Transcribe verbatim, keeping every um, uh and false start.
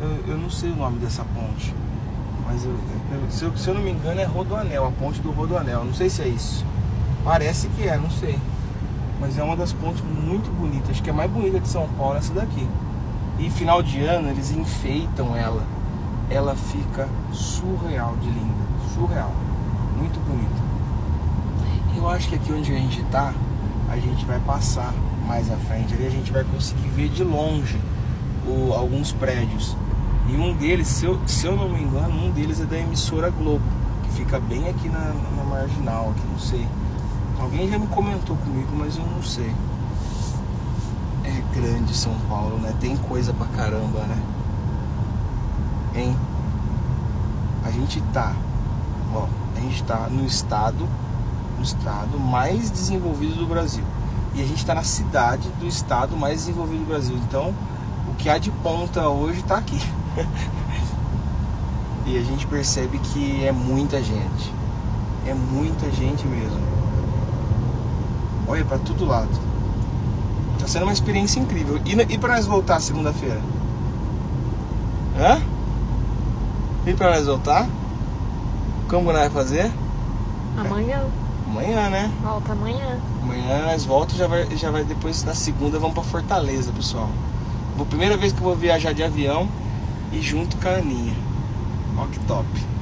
Eu, eu não sei o nome dessa ponte, mas eu, eu, se, eu, se eu não me engano é Rodoanel, a ponte do Rodoanel. Não sei se é isso. Parece que é, não sei. Mas é uma das pontes muito bonitas. Acho que é mais bonita de São Paulo essa daqui. E final de ano eles enfeitam ela. Ela fica surreal de linda. Surreal. Muito bonita. Eu acho que aqui onde a gente tá, a gente vai passar mais à frente. Ali a gente vai conseguir ver de longe o, alguns prédios. E um deles, se eu, se eu não me engano, um deles é da emissora Globo, que fica bem aqui na, na marginal, aqui, não sei. Alguém já me comentou comigo, mas eu não sei. É grande São Paulo, né? Tem coisa pra caramba, né? Hein? A gente tá, ó, a gente tá no estado, no estado mais desenvolvido do Brasil. E a gente tá na cidade do estado mais desenvolvido do Brasil. Então, o que há de ponta hoje tá aqui. E a gente percebe que é muita gente. É muita gente mesmo. Olha, pra todo lado. Tá sendo uma experiência incrível. E, e pra nós voltar segunda-feira? Hã? E pra nós voltar? Como nós vai fazer? Amanhã. É. Amanhã, né? Volta amanhã. Amanhã nós volta e já vai, já vai depois, na segunda, vamos pra Fortaleza, pessoal. Vou, primeira vez que eu vou viajar de avião e junto com a Aninha. Ó que top.